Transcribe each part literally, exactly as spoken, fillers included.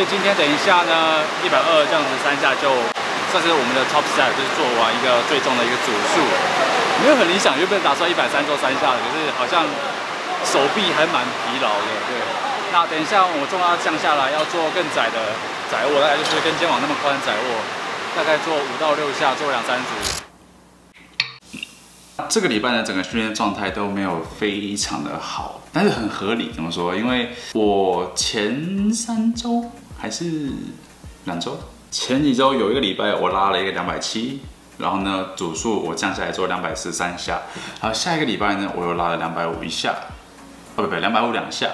所以今天等一下呢， 一百二这样子三下就算是我们的 top step， 就是做完一个最重的一个组数，没有很理想，原本打算一百三做三下的，可是好像手臂还蛮疲劳的。对，那等一下我重要降下来要做更窄的窄握，大概就是跟肩膀那么宽的窄握，大概做五到六下，做两三组。 这个礼拜呢，整个训练状态都没有非常的好，但是很合理。怎么说？因为我前三周还是两周，前几周有一个礼拜我拉了一个两百七十，然后呢组数我降下来做两百四十三下，然后下一个礼拜呢我又拉了两百五十一下，哦不不两百五十两下，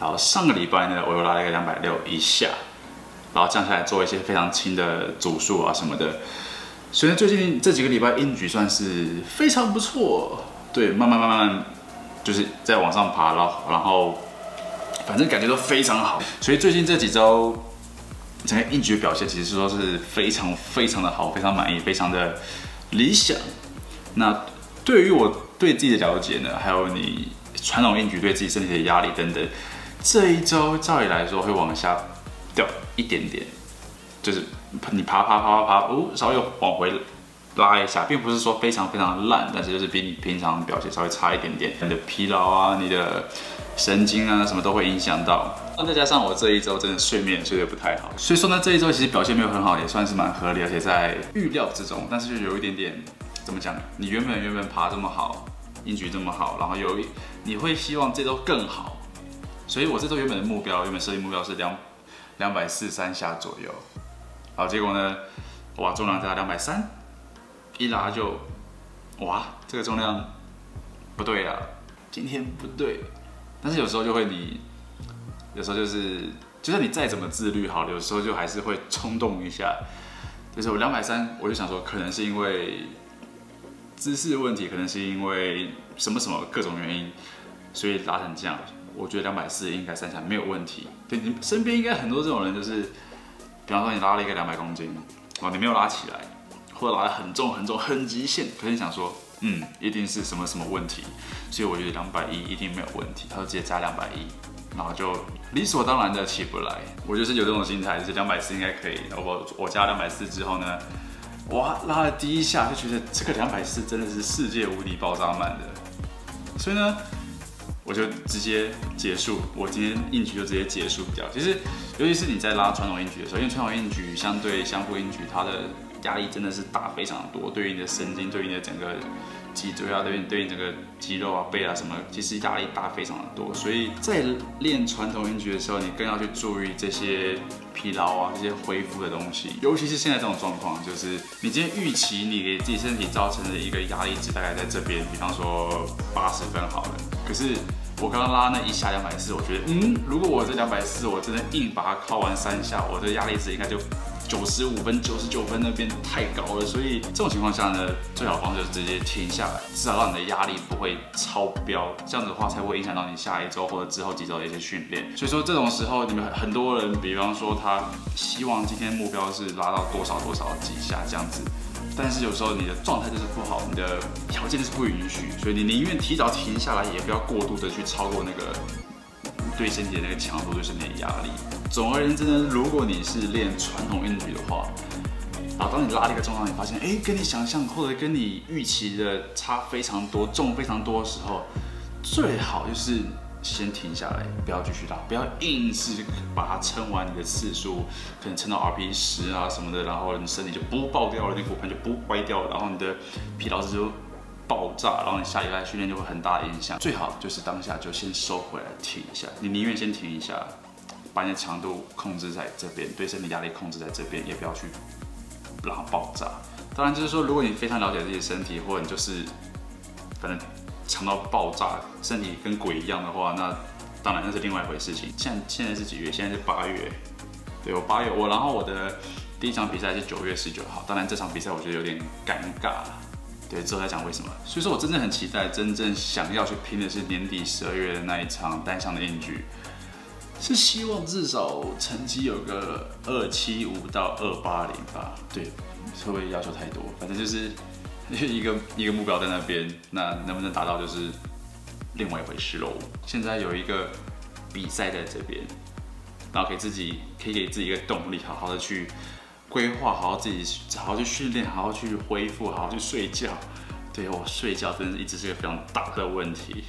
然后上个礼拜呢我又拉了一个两百六十一下，然后降下来做一些非常轻的组数啊什么的。 所以最近这几个礼拜硬举算是非常不错，对，慢慢慢慢就是在往上爬，然后然后反正感觉都非常好。所以最近这几周，整个硬举表现其实说是非常非常的好，非常满意，非常的理想。那对于我对自己的了解呢，还有你传统硬举对自己身体的压力等等，这一周照理来说会往下掉一点点，就是。 你爬爬爬爬爬哦，稍微往回拉一下，并不是说非常非常烂，但是就是比你平常表现稍微差一点点。你的疲劳啊，你的神经啊，什么都会影响到。那再加上我这一周真的睡眠睡得不太好，所以说呢，这一周其实表现没有很好，也算是蛮合理，而且在预料之中。但是就有一点点，怎么讲？你原本原本爬这么好，硬举这么好，然后有一你会希望这周更好。所以我这周原本的目标，原本设定目标是两两百四十三下左右。 好，结果呢？哇，重量在两百三十，一拉就，哇，这个重量不对啊，今天不对。但是有时候就会你，有时候就是，就算你再怎么自律好了，有时候就还是会冲动一下。就是我两百三十，我就想说，可能是因为姿势问题，可能是因为什么什么各种原因，所以拉成这样。我觉得两百四十应该三下没有问题。对，你身边应该很多这种人，就是。 比方说你拉了一个两百公斤，哇，你没有拉起来，或者拉得很重很重很极限，可是你想说，嗯，一定是什么什么问题，所以我觉得两百一十一定没有问题，他就直接加两百一十，然后就理所当然的起不来。我就是有这种心态，就是两百四十应该可以。我我加两百四十之后呢，哇，拉了第一下就觉得这个两百四十真的是世界无敌爆炸满的，所以呢。 我就直接结束，我今天硬举就直接结束掉。其实，尤其是你在拉传统硬举的时候，因为传统硬举相对相互硬举，它的压力真的是大非常多，对于你的神经、对于你的整个脊椎啊，对于对于整个肌肉啊、背啊什么，其实压力大非常的多。所以在练传统硬举的时候，你更要去注意这些疲劳啊、这些恢复的东西。尤其是现在这种状况，就是你今天预期你给自己身体造成的一个压力值大概在这边，比方说八十分好了。 可是我刚刚拉那一下两百四十，我觉得，嗯，如果我这两百四十我真的硬把它靠完三下，我的压力值应该就九十五分、九十九分那边太高了。所以这种情况下呢，最好的方式就是直接停下来，至少让你的压力不会超标。这样子的话才会影响到你下一周或者之后几周的一些训练。所以说这种时候，你们很多人，比方说他希望今天目标是拉到多少多少几下这样子。 但是有时候你的状态就是不好，你的条件就是不允许，所以你宁愿提早停下来，也不要过度的去超过那个对身体的那个强度，对身体的压力。总而言之呢，如果你是练传统硬举的话，然后当你拉了一个重量，你发现哎，跟你想象或者跟你预期的差非常多，重非常多的时候，最好就是。 先停下来，不要继续拉，不要硬是把它撑完你的次数，可能撑到 R P 十啊什么的，然后你身体就不爆掉了，你骨盆就不歪掉了，然后你的疲劳值就爆炸，然后你下礼拜训练就会很大的影响。最好就是当下就先收回来，停一下，你宁愿先停一下，把你的强度控制在这边，对身体压力控制在这边，也不要去让它爆炸。当然就是说，如果你非常了解自己的身体，或者你就是反正。 强到爆炸，身体跟鬼一样的话，那当然那是另外一回事情。现在现在是几月？现在是八月。对我八月我，然后我的第一场比赛是九月十九号。当然这场比赛我觉得有点尴尬，对，之后再讲为什么。所以说我真正很期待，真正想要去拼的是年底十二月的那一场单项的硬举，是希望至少成绩有个二七五到二八零吧。对，会不会要求太多？反正就是。 一个一个目标在那边，那能不能达到就是另外一回事喽。现在有一个比赛在这边，然后给自己可以给自己一个动力，好好的去规划，好好自己好好去训练，好好去恢复，好好去睡觉。对，我睡觉真的一直是一个非常大的问题。